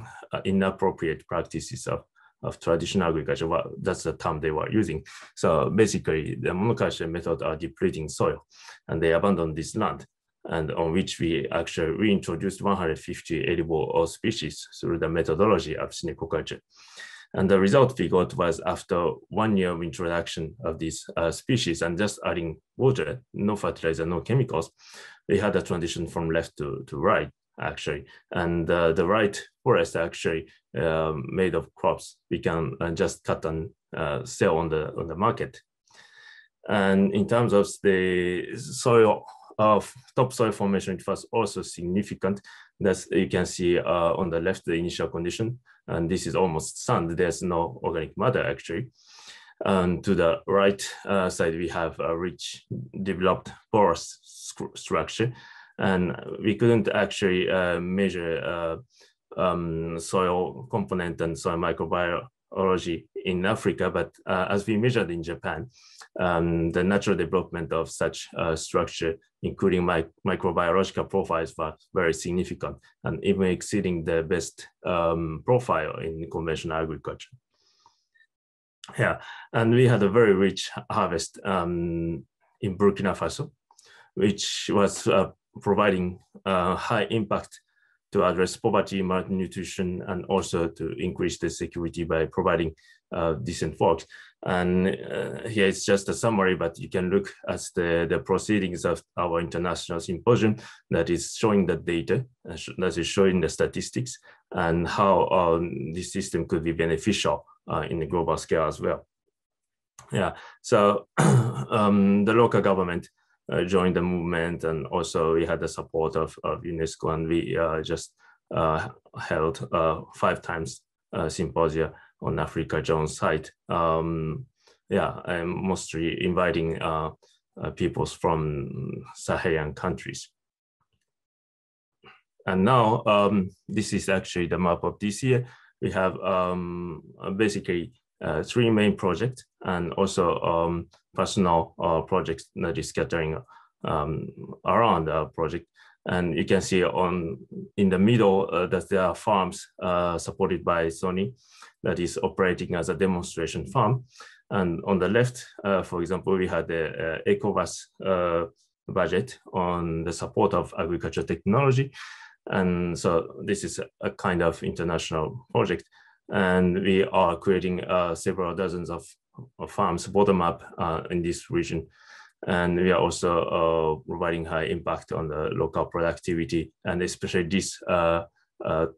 inappropriate practices of of traditional agriculture. Well, that's the term they were using. So basically the monoculture method are depleting soil and they abandoned this land, and on which we actually reintroduced one hundred fifty edible species through the methodology of Synecoculture. And the result we got was, after one year of introduction of these uh, species and just adding water, no fertilizer, no chemicals, we had a transition from left to, to right, actually. And uh, the right forest actually uh, made of crops we can uh, just cut and uh, sell on the on the market. And in terms of the soil of topsoil formation, it was also significant. That's, you can see uh, on the left the initial condition, and this is almost sand. There's no organic matter actually. And to the right uh, side we have a rich developed porous structure. And we couldn't actually uh, measure uh, um, soil component and soil microbiology in Africa, but uh, as we measured in Japan, um, the natural development of such uh, structure, including my microbiological profiles, were very significant and even exceeding the best um, profile in conventional agriculture. Yeah, and we had a very rich harvest um, in Burkina Faso, which was uh, providing uh, high impact to address poverty, malnutrition, and also to increase the security by providing uh, decent work. And uh, here it's just a summary, but you can look at the, the proceedings of our international symposium that is showing the data, that is showing the statistics, and how um, this system could be beneficial uh, in the global scale as well. Yeah, so um, the local government Uh, joined the movement, and also we had the support of, of UNESCO, and we uh, just uh, held uh, five times uh, symposia on Africa Jones site. Um, yeah, I'm mostly inviting uh, uh, peoples from Sahelian countries. And now um, this is actually the map of this year. We have um, basically Uh, three main projects, and also um, personal uh, projects that is scattering um, around our project. And you can see on in the middle uh, that there are farms uh, supported by Sony that is operating as a demonstration farm. And on the left, uh, for example, we had the uh, ECOWAS uh, budget on the support of agriculture technology. And so this is a kind of international project. And we are creating uh, several dozens of, of farms bottom up uh, in this region. And we are also uh, providing high impact on the local productivity, and especially this uh, uh,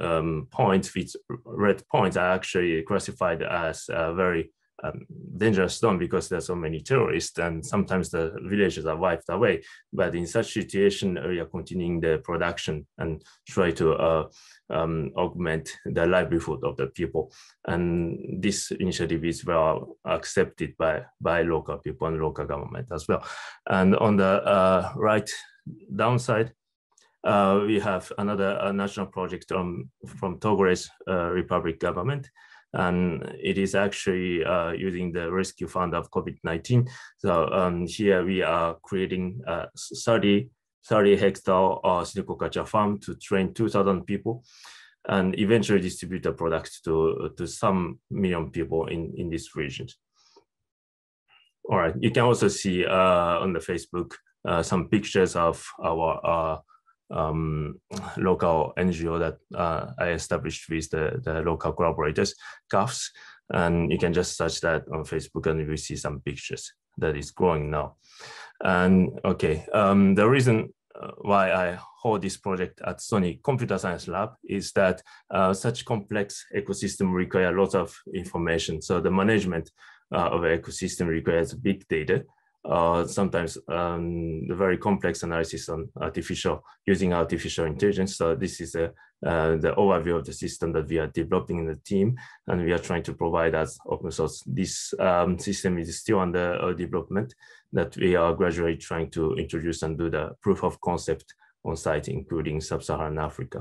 um, points, which red points are actually classified as uh, very um, dangerous zone because there are so many terrorists, and sometimes the villages are wiped away. But in such situation, we are continuing the production and try to uh, um, augment the livelihood of the people. And this initiative is well accepted by, by local people and local government as well. And on the uh, right downside, Uh, we have another uh, national project um, from Togo's uh, Republic government, and it is actually uh, using the rescue fund of COVID nineteen. So um, here we are creating a thirty, thirty hectare uh, Synecoculture farm to train two thousand people and eventually distribute the products to, to some million people in, in this region. All right, you can also see uh, on the Facebook uh, some pictures of our uh, Um, local N G O that uh, I established with the, the local collaborators, C A F S, and you can just search that on Facebook and you will see some pictures that is growing now. And okay, um, the reason why I hold this project at Sony Computer Science Lab is that uh, such complex ecosystem require lots of information. So the management uh, of an ecosystem requires big data. Uh, sometimes um, the very complex analysis on artificial, using artificial intelligence. So this is a, uh, the overview of the system that we are developing in the team, and we are trying to provide as open source. This um, system is still under uh, development, that we are gradually trying to introduce and do the proof of concept on site, including sub-Saharan Africa.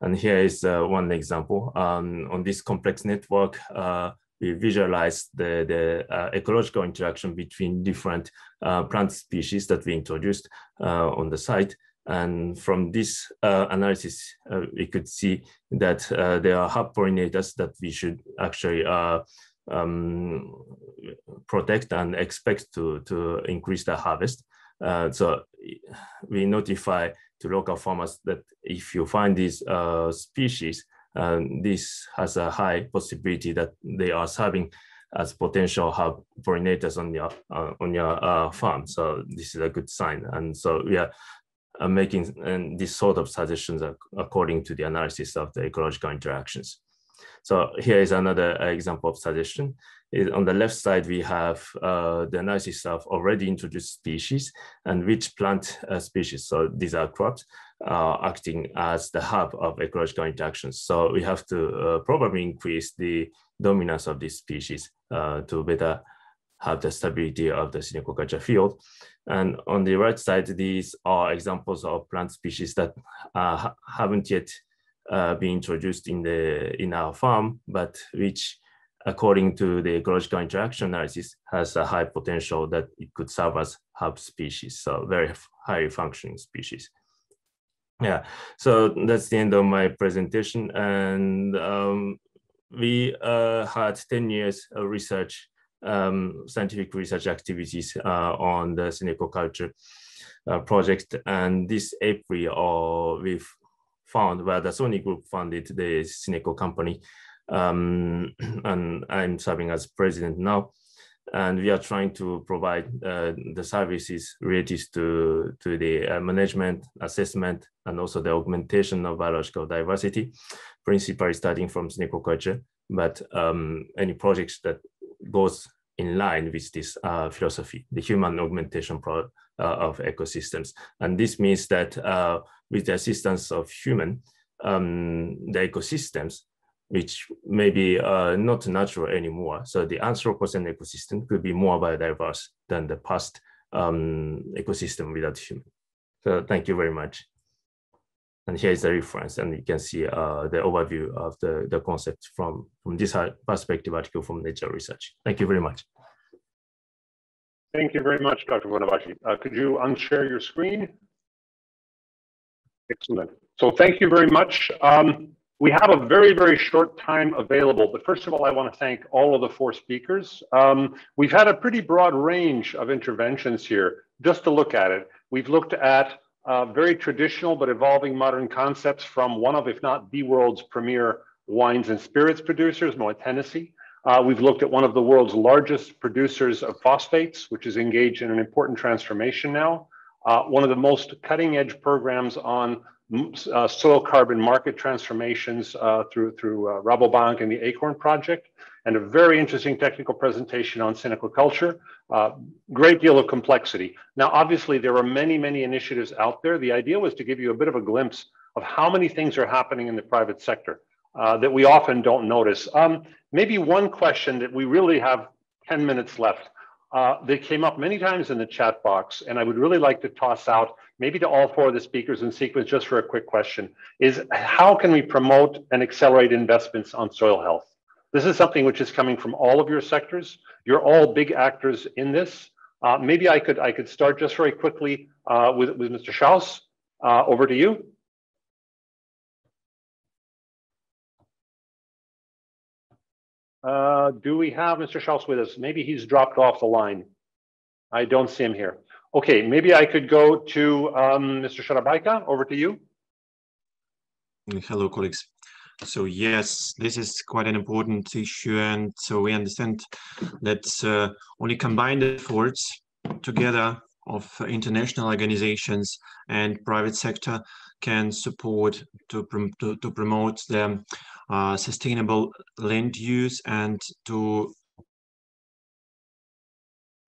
And here is uh, one example. Um, on this complex network, uh, we visualize the, the uh, ecological interaction between different uh, plant species that we introduced uh, on the site. And from this uh, analysis, uh, we could see that uh, there are hub pollinators that we should actually uh, um, protect and expect to, to increase the harvest. Uh, so we notify to local farmers that if you find these uh, species, and this has a high possibility that they are serving as potential hub pollinators on your uh, on your uh, farm. So this is a good sign. And so we are uh, making and this sort of suggestions according to the analysis of the ecological interactions. So here is another example of suggestion. On the left side, we have uh, the analysis of already introduced species and which plant uh, species, so these are crops, uh, acting as the hub of ecological interactions. So we have to uh, probably increase the dominance of these species uh, to better have the stability of the Synecoculture field. And on the right side, these are examples of plant species that uh, haven't yet uh, been introduced in, the, in our farm, but which according to the ecological interaction analysis, has a high potential that it could serve as hub species, so very highly functioning species. Yeah, so that's the end of my presentation. And um, we uh, had ten years of research, um, scientific research activities uh, on the Synecoculture uh, project. And this April, uh, we've found where the Sony Group funded the Syneco company. Um, and I'm serving as president now, and we are trying to provide uh, the services related to, to the uh, management, assessment, and also the augmentation of biological diversity, principally starting from Synecoculture, but um, any projects that goes in line with this uh, philosophy, the human augmentation pro uh, of ecosystems. And this means that uh, with the assistance of human, um, the ecosystems, which may be uh, not natural anymore. So the Anthropocene ecosystem could be more biodiverse than the past um, ecosystem without human. So thank you very much. And here is the reference, and you can see uh, the overview of the, the concept from, from this perspective article from Nature Research. Thank you very much. Thank you very much, Doctor Funabashi. Uh, could you unshare your screen? Excellent. So thank you very much. Um, We have a very, very short time available, but first of all, I want to thank all of the four speakers. Um, we've had a pretty broad range of interventions here, just to look at it. We've looked at uh, very traditional but evolving modern concepts from one of, if not the world's premier wines and spirits producers, Moët Hennessy. Uh, we've looked at one of the world's largest producers of phosphates, which is engaged in an important transformation now. Uh, one of the most cutting edge programs on uh, soil carbon market transformations uh, through, through uh, Rabobank and the ACORN project, and a very interesting technical presentation on Synecoculture. Uh, great deal of complexity. Now, obviously, there are many, many initiatives out there. The idea was to give you a bit of a glimpse of how many things are happening in the private sector uh, that we often don't notice. Um, maybe one question that we really have ten minutes left. Uh, they came up many times in the chat box, and I would really like to toss out, maybe to all four of the speakers in sequence, just for a quick question, is how can we promote and accelerate investments on soil health? This is something which is coming from all of your sectors. You're all big actors in this. Uh, maybe I could, I could start just very quickly uh, with, with Mister Schaus. Uh, over to you. Uh, do we have Mister Schaus with us? Maybe he's dropped off the line. I don't see him here. Okay, maybe I could go to um, Mister Sharabaika. Over to you. Hello, colleagues. So yes, this is quite an important issue, and so we understand that uh, only combined efforts together of international organizations and private sector can support to, prom to, to promote the uh, sustainable land use and to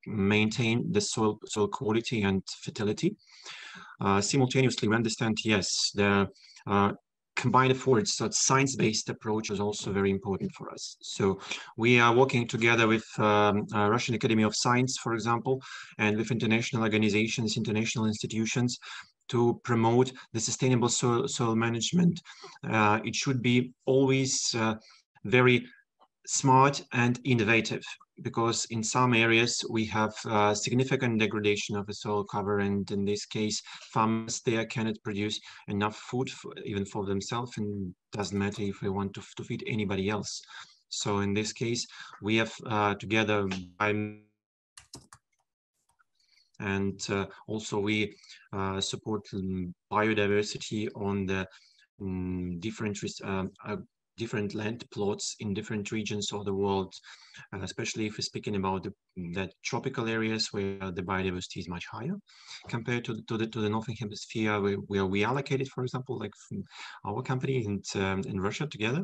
maintain the soil, soil quality and fertility. Uh, simultaneously, we understand, yes, the uh, combined efforts, so science-based approach is also very important for us. So we are working together with um, uh, Russian Academy of Science, for example, and with international organizations, international institutions, to promote the sustainable soil, soil management. Uh, it should be always uh, very smart and innovative, because in some areas we have uh, significant degradation of the soil cover, and in this case farmers there cannot produce enough food for, even for themselves, and doesn't matter if we want to, to feed anybody else. So in this case we have uh, together by and uh, also we uh, support um, biodiversity on the um, different um, uh, different land plots in different regions of the world, and especially if we're speaking about the, the tropical areas where the biodiversity is much higher compared to, to, the, to the northern hemisphere where, where we are located, for example, like from our company and um, in Russia together.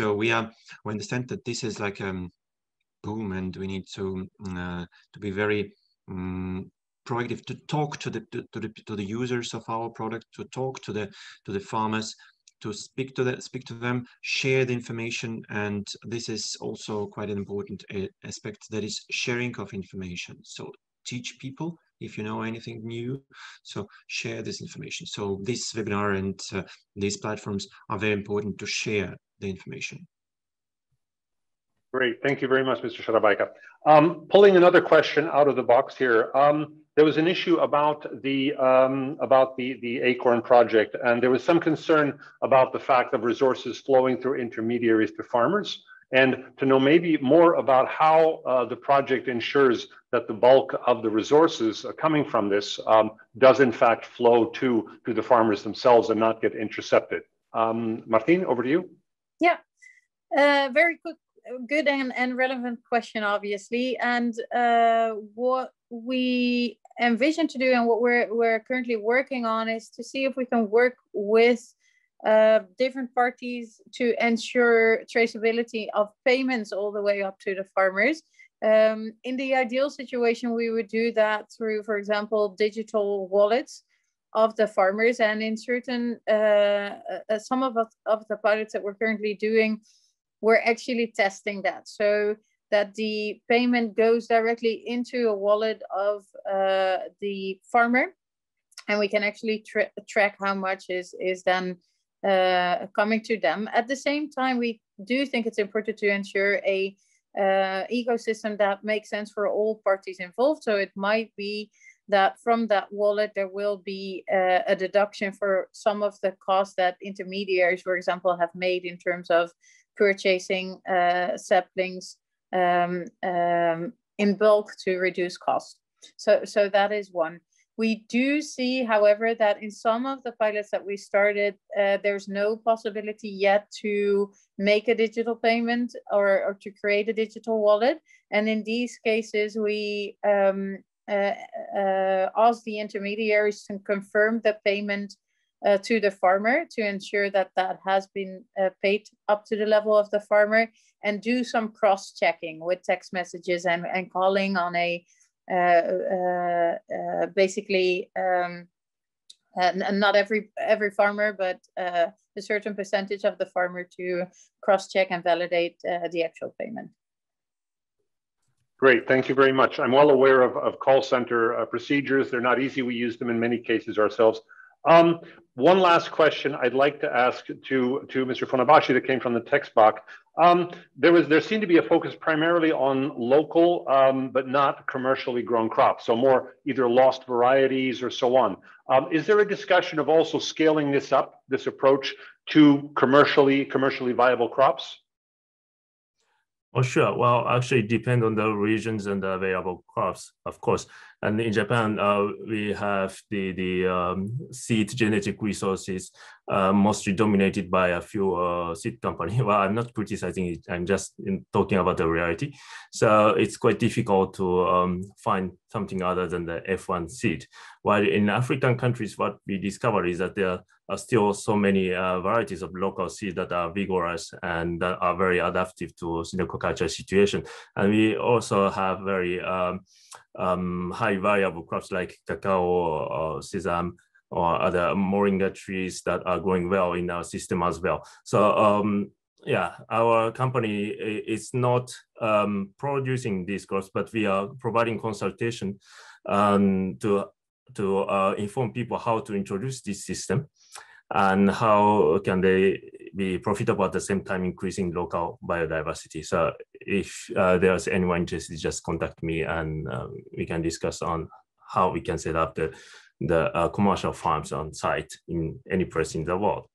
So we are we understand that this is like a boom, and we need to uh, to be very um, proactive, to talk to the to, to the to the users of our product, to talk to the to the farmers, to speak to, the, speak to them, share the information. And this is also quite an important aspect, that is sharing of information. So teach people if you know anything new, so share this information. So this webinar and uh, these platforms are very important to share the information. Great, thank you very much, Mister Sharabaika. Um, pulling another question out of the box here. Um, There was an issue about the um, about the the ACORN project, and there was some concern about the fact of resources flowing through intermediaries to farmers, and to know maybe more about how uh, the project ensures that the bulk of the resources coming from this um, does in fact flow to to the farmers themselves and not get intercepted. Um, Martin, over to you. Yeah, uh, very good, good and, and relevant question, obviously, and uh, what we envision to do and what we're, we're currently working on is to see if we can work with uh, different parties to ensure traceability of payments all the way up to the farmers. Um, in the ideal situation, we would do that through, for example, digital wallets of the farmers. And in certain, uh, uh, some of, of the pilots that we're currently doing, we're actually testing that. So that the payment goes directly into a wallet of uh, the farmer, and we can actually tra track how much is, is then uh, coming to them. At the same time, we do think it's important to ensure a uh, ecosystem that makes sense for all parties involved. So it might be that from that wallet, there will be uh, a deduction for some of the costs that intermediaries, for example, have made in terms of purchasing uh, saplings, Um, um, in bulk to reduce costs. So, so that is one. We do see, however, that in some of the pilots that we started, uh, there's no possibility yet to make a digital payment or, or to create a digital wallet. And in these cases, we um, uh, uh, ask the intermediaries to confirm the payment uh, to the farmer to ensure that that has been uh, paid up to the level of the farmer, and do some cross-checking with text messages and, and calling on a uh, uh, uh, basically um, and not every every farmer, but uh, a certain percentage of the farmer to cross-check and validate uh, the actual payment. Great, thank you very much. I'm well aware of, of call center uh, procedures. They're not easy. We use them in many cases ourselves. Um, one last question I'd like to ask to, to Mister Funabashi that came from the text box. Um, there was there seemed to be a focus primarily on local, um, but not commercially grown crops, so more either lost varieties or so on. Um, is there a discussion of also scaling this up, this approach, to commercially commercially viable crops? Oh, sure. Well, actually, it depends on the regions and the available crops, of course. And in Japan, uh, we have the, the um, seed genetic resources, uh, mostly dominated by a few uh, seed companies. Well, I'm not criticizing it. I'm just in talking about the reality. So it's quite difficult to um, find something other than the F one seed. While in African countries, what we discover is that there are still so many uh, varieties of local seed that are vigorous and that are very adaptive to Synecoculture situation. And we also have very um, um, high variable crops like cacao or, or sesame or other moringa trees that are growing well in our system as well. So um, yeah, our company is not um, producing these crops, but we are providing consultation um, to, to uh, inform people how to introduce this system and how can they be profitable at the same time increasing local biodiversity. So if uh, there's anyone interested, just contact me and uh, we can discuss on how we can set up the, the uh, commercial farms on site in any place in the world.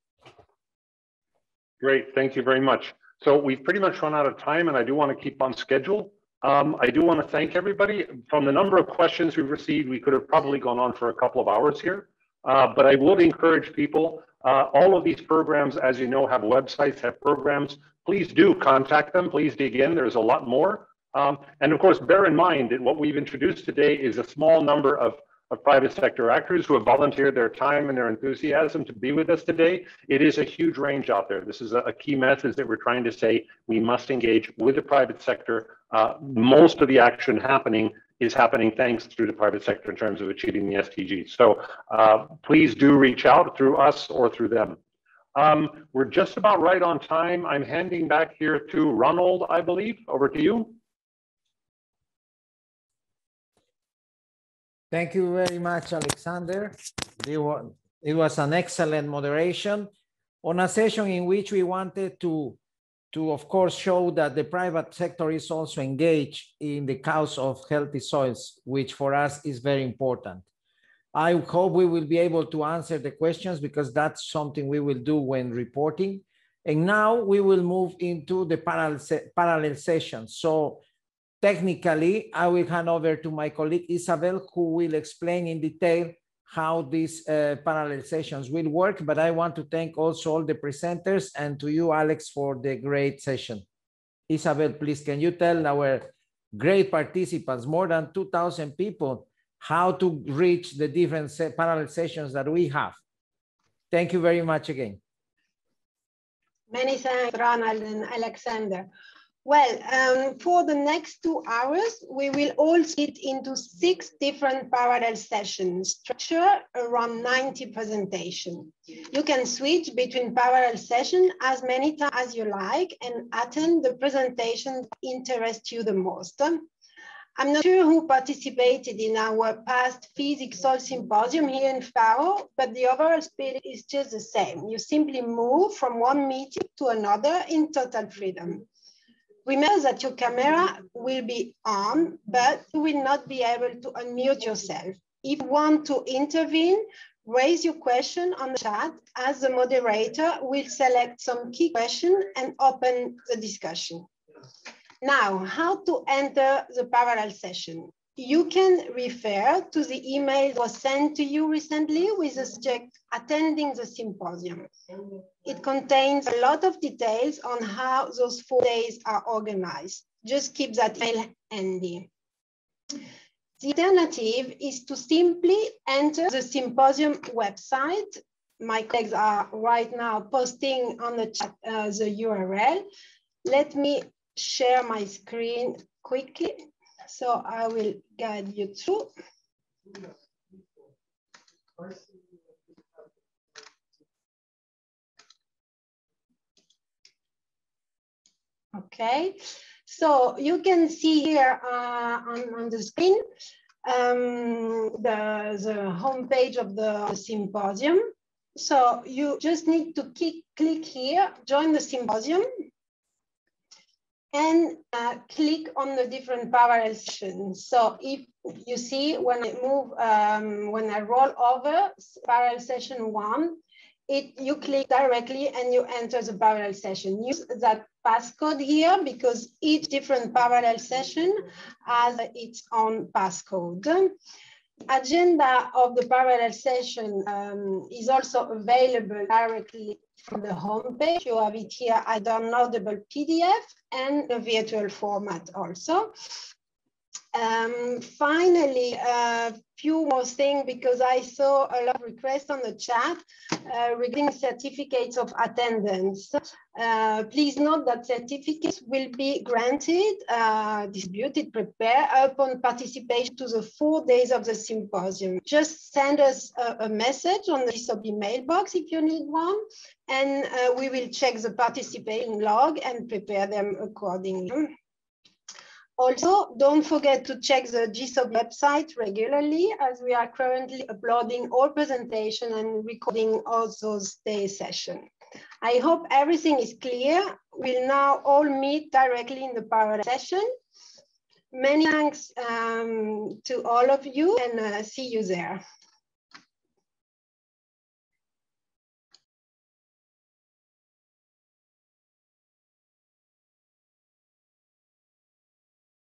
Great, thank you very much. So we've pretty much run out of time, and I do want to keep on schedule. Um, I do want to thank everybody. From the number of questions we've received, we could have probably gone on for a couple of hours here. Uh, but I would encourage people, uh, all of these programs, as you know, have websites, have programs. Please do contact them. Please dig in. There's a lot more. Um, and of course, bear in mind that what we've introduced today is a small number of, of private sector actors who have volunteered their time and their enthusiasm to be with us today. It is a huge range out there. This is a, a key message that we're trying to say. We must engage with the private sector. Uh, most of the action happening is happening thanks to the private sector in terms of achieving the S D Gs. So uh, please do reach out through us or through them. Um, we're just about right on time. I'm handing back here to Ronald, I believe. Over to you. Thank you very much, Alexander. It was an excellent moderation on a session in which we wanted to to, of course, show that the private sector is also engaged in the cause of healthy soils, which for us is very important. I hope we will be able to answer the questions, because that's something we will do when reporting. And now we will move into the parallel, se parallel session. So technically, I will hand over to my colleague Isabel, who will explain in detail how these uh, parallel sessions will work. But I want to thank also all the presenters and to you, Alex, for the great session. Isabel, please, can you tell our great participants, more than two thousand people, how to reach the different se parallel sessions that we have? Thank you very much again. Many thanks, Ronald and Alexander. Well, um, for the next two hours, we will all split into six different parallel sessions, structured around ninety presentations. You can switch between parallel sessions as many times as you like and attend the presentation that interests you the most. I'm not sure who participated in our past Physics Soil Symposium here in Faro, but the overall spirit is just the same. You simply move from one meeting to another in total freedom. Remember that your camera will be on, but you will not be able to unmute yourself. If you want to intervene, raise your question on the chat, as the moderator will select some key questions and open the discussion. Now, how to enter the parallel session? You can refer to the email that was sent to you recently with the subject attending the symposium. It contains a lot of details on how those four days are organized. Just keep that email handy. The alternative is to simply enter the symposium website my colleagues are right now posting on the chat uh, the U R L. Let me share my screen quickly. So I will guide you through. Okay, so you can see here uh, on, on the screen um, the, the homepage of the symposium. So you just need to click, click here, join the symposium, and uh, click on the different parallel sessions. So if you see, when I move, um, when I roll over parallel session one, it, you click directly and you enter the parallel session. Use that passcode here because each different parallel session has its own passcode. Agenda of the parallel session um, is also available directly from the homepage. You have it here, a downloadable P D F and a virtual format also. Um, finally, a uh, few more things because I saw a lot of requests on the chat uh, regarding certificates of attendance. Uh, please note that certificates will be granted, uh, distributed, prepared upon participation to the four days of the symposium. Just send us a, a message on the S O B mailbox if you need one, and uh, we will check the participating log and prepare them accordingly. Also, don't forget to check the G S O B website regularly, as we are currently uploading all presentation and recording all those day sessions. I hope everything is clear. We'll now all meet directly in the parallel session. Many thanks um, to all of you, and uh, see you there.